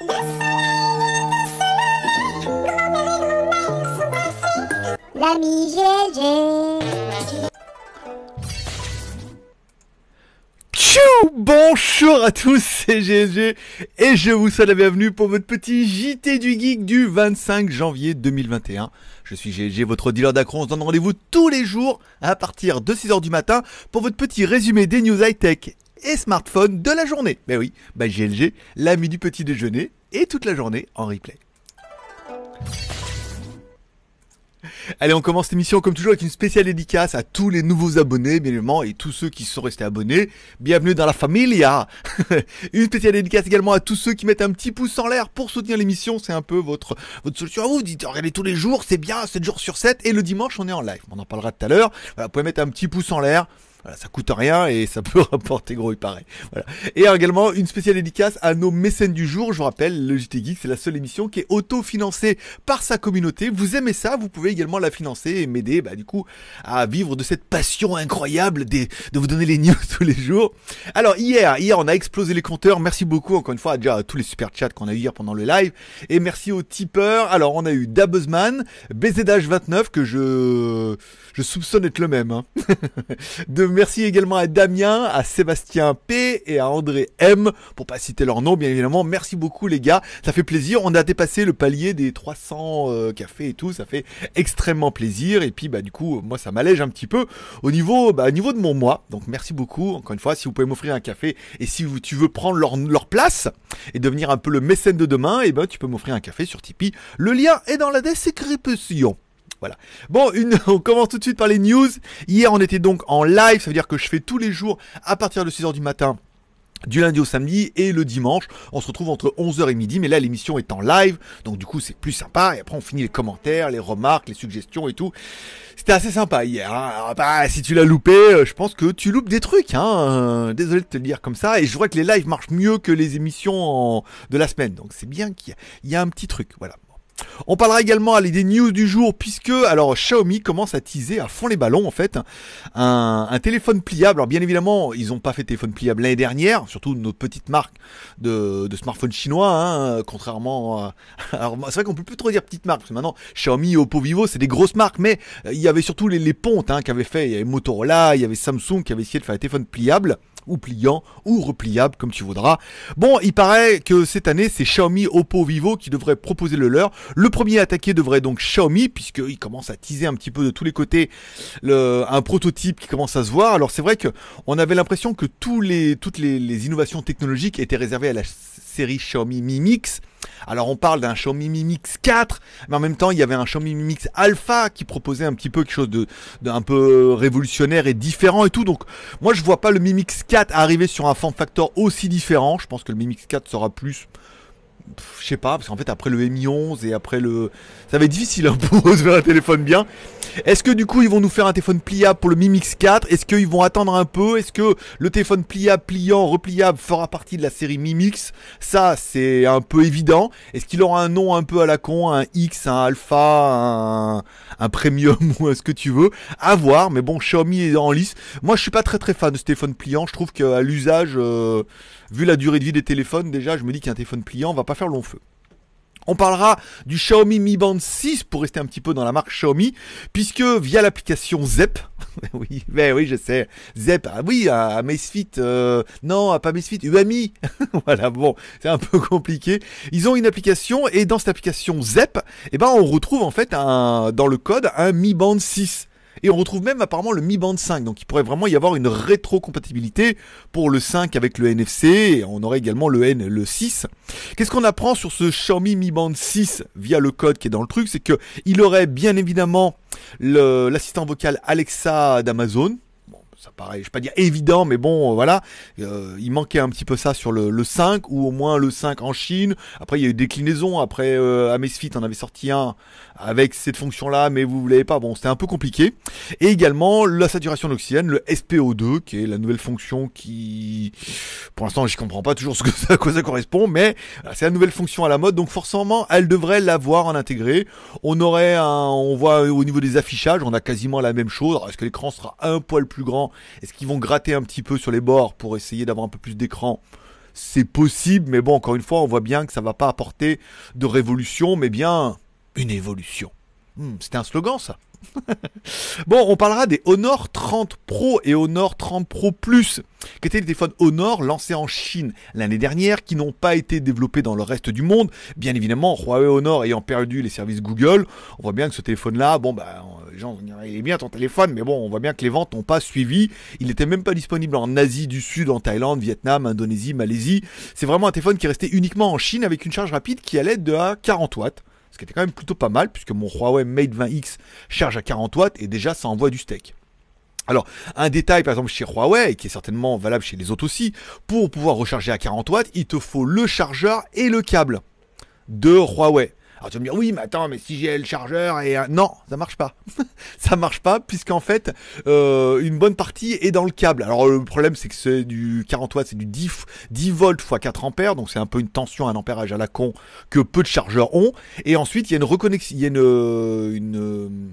L'ami GLG. Tchou, bonjour à tous, c'est GSG et je vous souhaite la bienvenue pour votre petit JT du Geek du 25 janvier 2021. Je suis GLG, votre dealer d'accro. On se donne rendez-vous tous les jours à partir de 6h du matin pour votre petit résumé des news high-tech et smartphones de la journée. Ben oui, ben GLG, l'ami du petit déjeuner et toute la journée en replay. Allez, on commence l'émission comme toujours avec une spéciale dédicace à tous les nouveaux abonnés, bien évidemment, et tous ceux qui sont restés abonnés. Bienvenue dans la familia. Une spéciale dédicace également à tous ceux qui mettent un petit pouce en l'air pour soutenir l'émission. C'est un peu votre solution à vous. Vous dites, regardez tous les jours, c'est bien, 7 jours sur 7, et le dimanche, on est en live. On en parlera tout à l'heure. Voilà, vous pouvez mettre un petit pouce en l'air. Voilà, ça coûte rien et ça peut rapporter gros, il paraît. Voilà. Et également, une spéciale dédicace à nos mécènes du jour. Je vous rappelle, le JT Geek, c'est la seule émission qui est auto-financée par sa communauté. Vous aimez ça, vous pouvez également la financer et m'aider, bah, du coup, à vivre de cette passion incroyable de vous donner les news tous les jours. Alors, hier, on a explosé les compteurs. Merci beaucoup, encore une fois, déjà, à tous les super chats qu'on a eu hier pendant le live. Et merci aux tipeurs. Alors, on a eu Dabuzman, BZH29, que je soupçonne être le même, hein. Merci également à Damien, à Sébastien P et à André M, pour pas citer leur nom bien évidemment. Merci beaucoup les gars, ça fait plaisir, on a dépassé le palier des 300 cafés et tout, ça fait extrêmement plaisir. Et puis bah du coup moi ça m'allège un petit peu au niveau de mon mois. Donc merci beaucoup, encore une fois, si vous pouvez m'offrir un café et si tu veux prendre leur place et devenir un peu le mécène de demain, et ben tu peux m'offrir un café sur Tipeee, le lien est dans la description. Voilà. Bon, on commence tout de suite par les news. Hier, on était donc en live, ça veut dire que je fais tous les jours à partir de 6h du matin, du lundi au samedi, et le dimanche, on se retrouve entre 11h et midi, mais là, l'émission est en live, donc du coup, c'est plus sympa, et après, on finit les commentaires, les remarques, les suggestions et tout. C'était assez sympa hier, hein. Alors, bah, si tu l'as loupé, je pense que tu loupes des trucs, hein. Désolé de te le dire comme ça, et je vois que les lives marchent mieux que les émissions de la semaine, donc c'est bien qu'il y a un petit truc, voilà. On parlera également des news du jour puisque alors Xiaomi commence à teaser à fond les ballons en fait un téléphone pliable. Alors bien évidemment ils n'ont pas fait de téléphone pliable l'année dernière, surtout nos petites marques de smartphones chinois, hein, contrairement à... Alors c'est vrai qu'on peut plus trop dire petites marques parce que maintenant Xiaomi, Oppo, Vivo c'est des grosses marques, mais il y avait surtout les pontes, hein, qu'avaient fait, il y avait Motorola, il y avait Samsung qui avait essayé de faire un téléphone pliable ou pliant, ou repliable, comme tu voudras. Bon, il paraît que cette année, c'est Xiaomi, Oppo, Vivo qui devraient proposer le leur. Le premier attaqué devrait donc Xiaomi, puisqu'il commence à teaser un petit peu de tous les côtés un prototype qui commence à se voir. Alors c'est vrai que on avait l'impression que toutes les innovations technologiques étaient réservées à la série Xiaomi Mi Mix. Alors on parle d'un Xiaomi Mi Mix 4, mais en même temps il y avait un Xiaomi Mi Mix Alpha qui proposait un petit peu quelque chose d'un peu révolutionnaire et différent et tout. Donc moi je vois pas le Mi Mix 4 arriver sur un form factor aussi différent. Je pense que le Mi Mix 4 sera plus... Je sais pas, parce qu'en fait après le Mi 11 et après le... Ça va être difficile hein, pour eux de faire un téléphone bien. Est-ce que du coup ils vont nous faire un téléphone pliable pour le Mi Mix 4? Est-ce qu'ils vont attendre un peu? Est-ce que le téléphone pliable, pliant, repliable fera partie de la série Mi Mix? Ça c'est un peu évident. Est-ce qu'il aura un nom un peu à la con? Un X, un Alpha, un Premium ou ce que tu veux? À voir, mais bon Xiaomi est en lice. Moi je suis pas très fan de ce téléphone pliant. Je trouve qu'à l'usage, vu la durée de vie des téléphones, déjà je me dis qu'un téléphone pliant va pas faire long feu. On parlera du Xiaomi Mi Band 6 pour rester un petit peu dans la marque Xiaomi, puisque via l'application Zepp, oui, mais oui, je sais, Zepp, ah oui, à Amazfit, non, pas Amazfit, Huami, voilà, bon, c'est un peu compliqué. Ils ont une application et dans cette application Zepp, eh ben, on retrouve en fait dans le code un Mi Band 6. Et on retrouve même apparemment le Mi Band 5, donc il pourrait vraiment y avoir une rétrocompatibilité pour le 5 avec le NFC, et on aurait également le 6. Qu'est-ce qu'on apprend sur ce Xiaomi Mi Band 6 via le code qui est dans le truc? C'est que il aurait bien évidemment l'assistant vocal Alexa d'Amazon. Ça paraît, je vais pas dire évident, mais bon, voilà, il manquait un petit peu ça sur le 5, ou au moins le 5 en Chine. Après, il y a eu déclinaison, après Amazfit en avait sorti un avec cette fonction-là, mais vous ne l'avez pas, bon, c'était un peu compliqué. Et également, la saturation d'oxygène, le SPO2, qui est la nouvelle fonction qui... Pour l'instant, je comprends pas toujours à quoi ça correspond, mais c'est la nouvelle fonction à la mode, donc forcément, elle devrait l'avoir en intégré. On aurait on voit au niveau des affichages, on a quasiment la même chose. Alors, est-ce que l'écran sera un poil plus grand ? Est-ce qu'ils vont gratter un petit peu sur les bords pour essayer d'avoir un peu plus d'écran? c'est possible, mais bon, encore une fois, on voit bien que ça ne va pas apporter de révolution, mais bien une évolution. C'était un slogan, ça. Bon, on parlera des Honor 30 Pro et Honor 30 Pro Plus, qui étaient des téléphones Honor lancés en Chine l'année dernière, qui n'ont pas été développés dans le reste du monde. Bien évidemment, Huawei Honor ayant perdu les services Google, on voit bien que ce téléphone-là, bon, bah, les gens, il est bien ton téléphone, mais bon, on voit bien que les ventes n'ont pas suivi. Il n'était même pas disponible en Asie du Sud, en Thaïlande, Vietnam, Indonésie, Malaisie. C'est vraiment un téléphone qui restait uniquement en Chine avec une charge rapide qui allait de à 40 watts. Ce qui était quand même plutôt pas mal, puisque mon Huawei Mate 20X charge à 40 watts et déjà ça envoie du steak. Alors, un détail par exemple chez Huawei, qui est certainement valable chez les autres aussi, pour pouvoir recharger à 40 watts, il te faut le chargeur et le câble de Huawei. Alors tu vas me dire, oui, mais attends, mais si j'ai le chargeur et... Non, ça marche pas. Ça marche pas, puisqu'en fait, une bonne partie est dans le câble. Alors le problème, c'est que c'est du 40 watts, c'est du 10 volts x 4 ampères, donc c'est un peu une tension, un ampérage à la con que peu de chargeurs ont. Et ensuite, il y a une reconnexion... Il y a une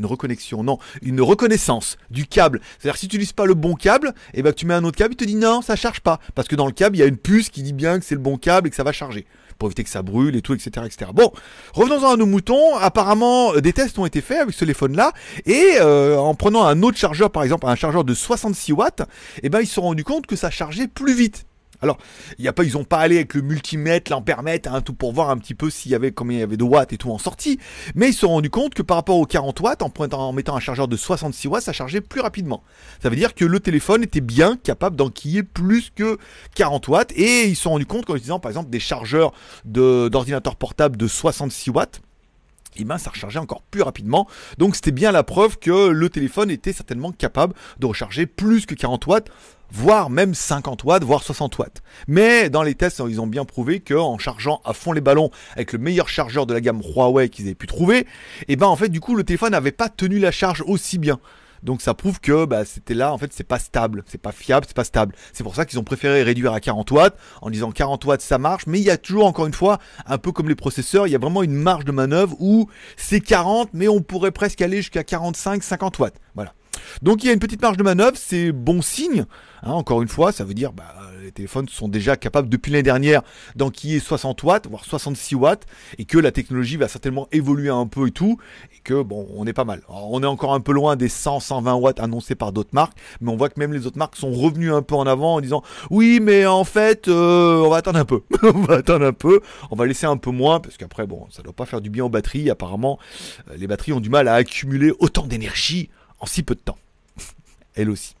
reconnaissance du câble. C'est-à-dire, si tu n'utilises pas le bon câble, et ben que tu mets un autre câble, il te dit non, ça charge pas. Parce que dans le câble, il y a une puce qui dit bien que c'est le bon câble et que ça va charger. Pour éviter que ça brûle et tout, etc., etc. Bon, revenons-en à nos moutons. Apparemment, des tests ont été faits avec ce téléphone-là. Et en prenant un autre chargeur, par exemple, un chargeur de 66 watts, eh ben, ils se sont rendus compte que ça chargeait plus vite. Alors, ils n'ont pas allé avec le multimètre, l'ampèremètre, hein, tout pour voir un petit peu s'il y avait combien il y avait de watts et tout en sortie. Mais ils se sont rendus compte que par rapport aux 40 watts, en mettant un chargeur de 66 watts, ça chargeait plus rapidement. Ça veut dire que le téléphone était bien capable d'enquiller plus que 40 watts. Et ils se sont rendus compte qu'en utilisant par exemple des chargeurs d'ordinateurs portables de 66 watts, et ben ça rechargeait encore plus rapidement. Donc c'était bien la preuve que le téléphone était certainement capable de recharger plus que 40 watts, voire même 50 watts, voire 60 watts. Mais dans les tests, ils ont bien prouvé qu'en chargeant à fond les ballons avec le meilleur chargeur de la gamme Huawei qu'ils avaient pu trouver, et ben en fait du coup le téléphone n'avait pas tenu la charge aussi bien. Donc ça prouve que bah, c'était là, en fait c'est pas stable, c'est pas fiable, c'est pas stable. C'est pour ça qu'ils ont préféré réduire à 40 watts, en disant 40 watts ça marche, mais il y a toujours encore une fois, un peu comme les processeurs, il y a vraiment une marge de manœuvre où c'est 40, mais on pourrait presque aller jusqu'à 45, 50 watts, voilà. Donc il y a une petite marge de manœuvre, c'est bon signe, hein, encore une fois, ça veut dire bah, les téléphones sont déjà capables depuis l'année dernière d'enquiller 60 watts, voire 66 watts, et que la technologie va certainement évoluer un peu et tout, et que bon, on est pas mal. Alors, on est encore un peu loin des 100-120 watts annoncés par d'autres marques, mais on voit que même les autres marques sont revenues un peu en avant en disant « Oui, mais en fait, on va attendre un peu, on va attendre un peu, on va laisser un peu moins, parce qu'après, bon, ça doit pas faire du bien aux batteries, apparemment, les batteries ont du mal à accumuler autant d'énergie en si peu de temps. » Elle aussi.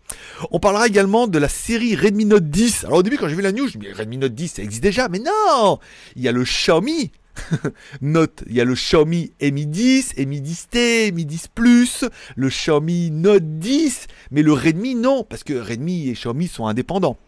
On parlera également de la série Redmi Note 10. Alors au début, quand j'ai vu la news, je me dis Redmi Note 10, ça existe déjà, mais non, il y a le Xiaomi Note, il y a le Xiaomi Mi 10, Mi 10T, Mi 10 Plus, le Xiaomi Note 10, mais le Redmi non, parce que Redmi et Xiaomi sont indépendants.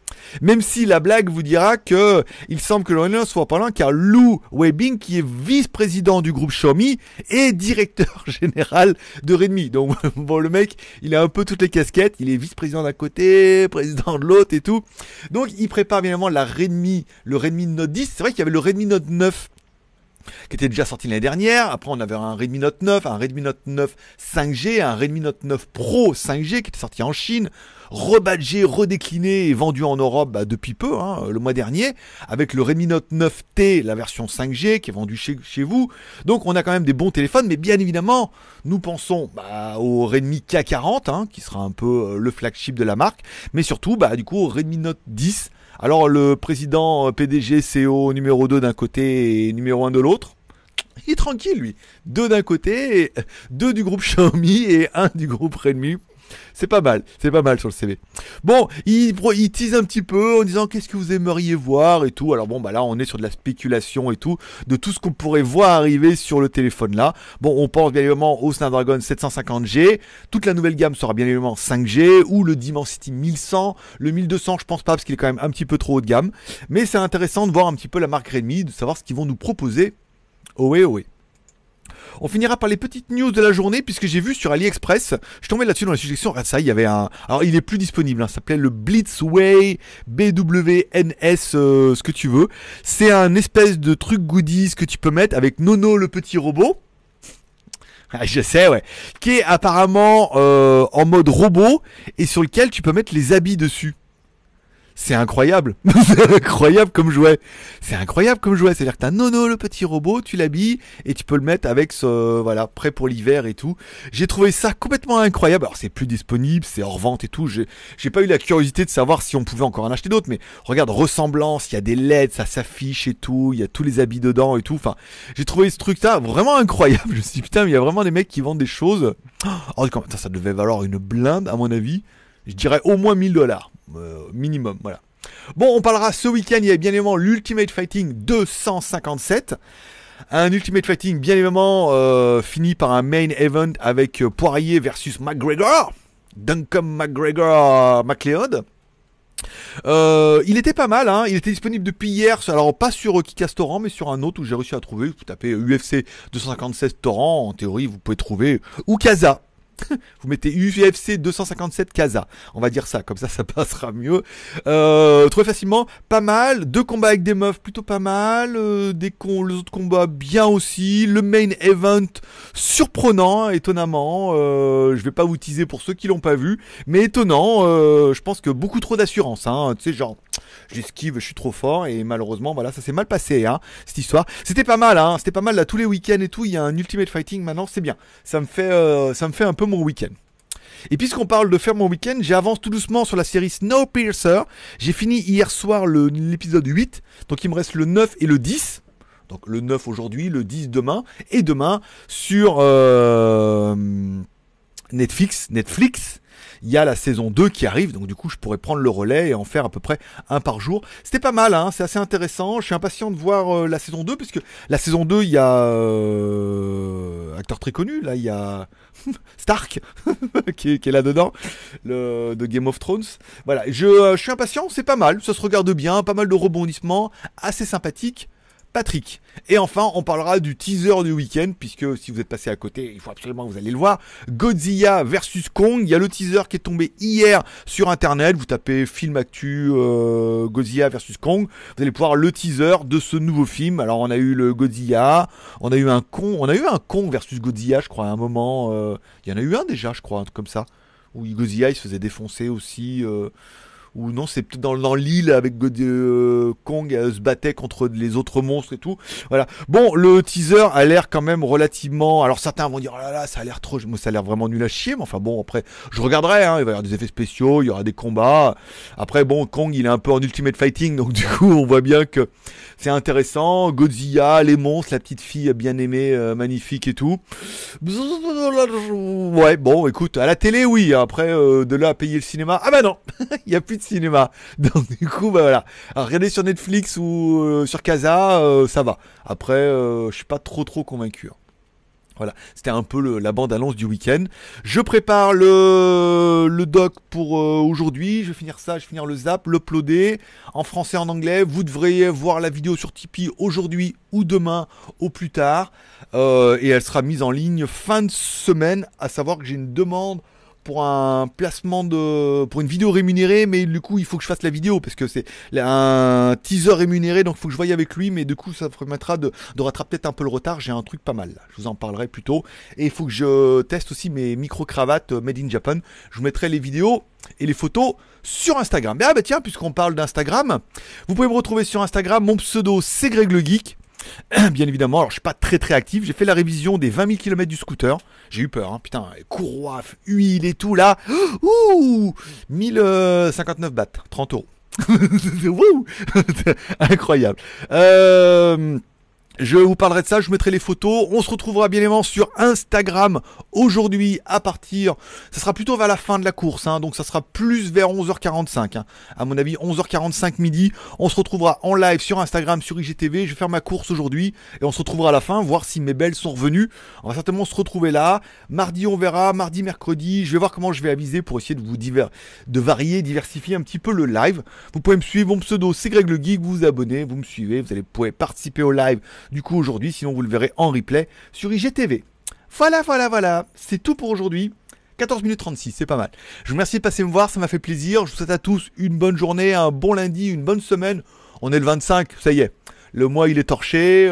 Même si la blague vous dira que il semble que le Redmi soit pas loin, car Lou Weibing, qui est vice-président du groupe Xiaomi, est directeur général de Redmi. Donc bon, le mec, il a un peu toutes les casquettes, il est vice-président d'un côté, président de l'autre et tout. Donc il prépare bien évidemment le Redmi Note 10. C'est vrai qu'il y avait le Redmi Note 9 qui était déjà sorti l'année dernière. Après, on avait un Redmi Note 9, un Redmi Note 9 5G, un Redmi Note 9 Pro 5G qui était sorti en Chine, rebadgé, redécliné et vendu en Europe bah, depuis peu, hein, le mois dernier, avec le Redmi Note 9T, la version 5G qui est vendue chez vous. Donc, on a quand même des bons téléphones, mais bien évidemment, nous pensons bah, au Redmi K40, hein, qui sera un peu le flagship de la marque, mais surtout, bah, du coup, au Redmi Note 10. Alors le président PDG CO numéro 2 d'un côté et numéro 1 de l'autre, il est tranquille lui. 2 d'un côté, et 2 du groupe Xiaomi et 1 du groupe Redmi. C'est pas mal sur le CV. Bon, il tease un petit peu en disant qu'est-ce que vous aimeriez voir et tout. Alors bon, bah là on est sur de la spéculation et tout, de tout ce qu'on pourrait voir arriver sur le téléphone là. Bon, on pense bien évidemment au Snapdragon 750G, toute la nouvelle gamme sera bien évidemment 5G, ou le Dimensity 1100, le 1200 je pense pas parce qu'il est quand même un petit peu trop haut de gamme. Mais c'est intéressant de voir un petit peu la marque Redmi, de savoir ce qu'ils vont nous proposer. Ohé, ohé. On finira par les petites news de la journée, puisque j'ai vu sur AliExpress, je tombais là-dessus dans les suggestions, regarde ça, il y avait un... Alors il est plus disponible, hein, ça s'appelait le Blitzway BWNS, ce que tu veux. C'est un espèce de truc goodies que tu peux mettre avec Nono le petit robot. Ah, je sais, ouais. Qui est apparemment en mode robot, et sur lequel tu peux mettre les habits dessus. C'est incroyable. C'est incroyable comme jouet. C'est incroyable comme jouet. C'est-à-dire que t'as Nono, le petit robot, tu l'habilles et tu peux le mettre avec ce, voilà, prêt pour l'hiver et tout. J'ai trouvé ça complètement incroyable. Alors c'est plus disponible, c'est hors vente et tout. J'ai pas eu la curiosité de savoir si on pouvait encore en acheter d'autres, mais regarde, ressemblance, il y a des LED, ça s'affiche et tout, il y a tous les habits dedans et tout. Enfin, j'ai trouvé ce truc-là vraiment incroyable. Je me suis dit, putain, mais il y a vraiment des mecs qui vendent des choses. Oh, ça devait valoir une blinde, à mon avis. Je dirais au moins $1000 minimum, voilà. Bon, on parlera ce week-end, il y a bien évidemment l'Ultimate Fighting 257. Un Ultimate Fighting, bien évidemment, fini par un main event avec Poirier versus McGregor. Duncan McGregor McLeod. Il était pas mal, hein. Il était disponible depuis hier. Alors pas sur Kikastoran, mais sur un autre où j'ai réussi à trouver. Vous tapez UFC 256 torrent. En théorie, vous pouvez trouver ou Kaza. Vous mettez UFC 257 Kaza. On va dire ça, comme ça passera mieux. Trouvez facilement, pas mal. Deux combats avec des meufs, plutôt pas mal. Les autres combats, bien aussi. Le main event, surprenant, étonnamment. Je vais pas vous teaser pour ceux qui l'ont pas vu, mais étonnant. Je pense que beaucoup trop d'assurance, hein. Tu sais, genre, j'esquive, je suis trop fort, et malheureusement, voilà, ça s'est mal passé, hein, cette histoire. C'était pas mal, hein. C'était pas mal là tous les week-ends et tout. Il y a un Ultimate Fighting maintenant, c'est bien. Ça me fait un peu mon week-end. Et puisqu'on parle de faire mon week-end, j'avance tout doucement sur la série Snowpiercer. J'ai fini hier soir l'épisode 8, donc il me reste le 9 et le 10. Donc le 9 aujourd'hui, le 10 demain, et demain sur Netflix. Il y a la saison 2 qui arrive, donc du coup je pourrais prendre le relais et en faire à peu près un par jour. C'était pas mal, hein, c'est assez intéressant. Je suis impatient de voir la saison 2, puisque la saison 2, il y a acteur très connu, là il y a Stark qui est là-dedans, de Game of Thrones. Voilà, je suis impatient, c'est pas mal, ça se regarde bien, pas mal de rebondissements, assez sympathique. Patrick. Et enfin, on parlera du teaser du week-end, puisque si vous êtes passé à côté, il faut absolument que vous allez le voir. Godzilla vs Kong, il y a le teaser qui est tombé hier sur internet. Vous tapez film actu Godzilla vs Kong, vous allez pouvoir le teaser de ce nouveau film. Alors on a eu le Godzilla, on a eu un Kong versus Godzilla, je crois à un moment. Il y en a eu un déjà, je crois, un truc comme ça, où Godzilla il se faisait défoncer aussi. Ou non, c'est peut-être dans l'île avec Kong se battait contre les autres monstres et tout. Voilà. Bon, le teaser a l'air quand même relativement... Alors certains vont dire, oh là là, ça a l'air trop... Moi, ça a l'air vraiment nul à chier. Mais enfin bon, après, je regarderai. Hein. Il va y avoir des effets spéciaux, il y aura des combats. Après, bon, Kong, il est un peu en Ultimate Fighting. Donc du coup, on voit bien que c'est intéressant. Godzilla, les monstres, la petite fille bien aimée, magnifique et tout. Ouais, bon, écoute, à la télé, oui. Après, de là à payer le cinéma. Ah bah non, il n'y a plus de cinéma, donc du coup bah voilà. Alors, regardez sur Netflix ou sur Casa, ça va. Après je suis pas trop convaincu, hein. Voilà, c'était un peu la bande-annonce du week-end. Je prépare le doc pour aujourd'hui. Je vais finir ça, je vais finir le zap, l'uploader en français, en anglais. Vous devriez voir la vidéo sur Tipeee aujourd'hui ou demain au plus tard, et elle sera mise en ligne fin de semaine, à savoir que j'ai une demande pour un placement pour une vidéo rémunérée, mais du coup il faut que je fasse la vidéo parce que c'est un teaser rémunéré, donc il faut que je voie avec lui, mais du coup ça permettra de rattraper peut-être un peu le retard. J'ai un truc pas mal là, je vous en parlerai plus tôt, et il faut que je teste aussi mes micro-cravates made in Japan. Je vous mettrai les vidéos et les photos sur Instagram. Ah bah tiens, puisqu'on parle d'Instagram, vous pouvez me retrouver sur Instagram, mon pseudo c'est Greg le Geek. Bien évidemment, alors je suis pas très actif, j'ai fait la révision des 20 000 km du scooter, j'ai eu peur, hein, putain, courroie, huile et tout là, ouh, 1059 bahts, 30 euros, incroyable. Je vous parlerai de ça, je vous mettrai les photos. On se retrouvera bien évidemment sur Instagram aujourd'hui à partir... Ça sera plutôt vers la fin de la course, hein, donc ça sera plus vers 11h45. Hein. À mon avis, 11h45 midi. On se retrouvera en live sur Instagram, sur IGTV. Je vais faire ma course aujourd'hui et on se retrouvera à la fin, voir si mes belles sont revenues. On va certainement se retrouver là. Mardi, on verra. Mardi, mercredi. Je vais voir comment je vais aviser pour essayer de varier, diversifier un petit peu le live. Vous pouvez me suivre. Mon pseudo, c'est Greg le Geek. Vous vous abonnez, vous me suivez. Vous pouvez participer au live du coup aujourd'hui, sinon vous le verrez en replay sur IGTV. Voilà, c'est tout pour aujourd'hui. 14 minutes 36, c'est pas mal. Je vous remercie de passer me voir, ça m'a fait plaisir. Je vous souhaite à tous une bonne journée, un bon lundi, une bonne semaine. On est le 25, ça y est. Le mois il est torché,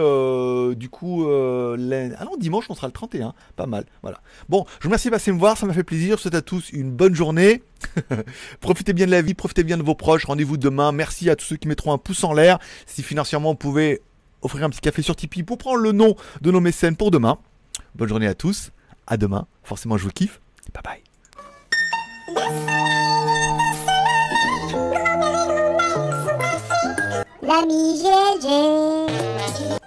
du coup, ah non, dimanche on sera le 31, pas mal, voilà. Bon, je vous remercie de passer me voir, ça m'a fait plaisir, je souhaite à tous une bonne journée, profitez bien de la vie, profitez bien de vos proches, rendez-vous demain, merci à tous ceux qui mettront un pouce en l'air, si financièrement vous pouvez offrir un petit café sur Tipeee pour prendre le nom de nos mécènes pour demain. Bonne journée à tous, à demain, forcément je vous kiffe, bye bye. L'ami GLG.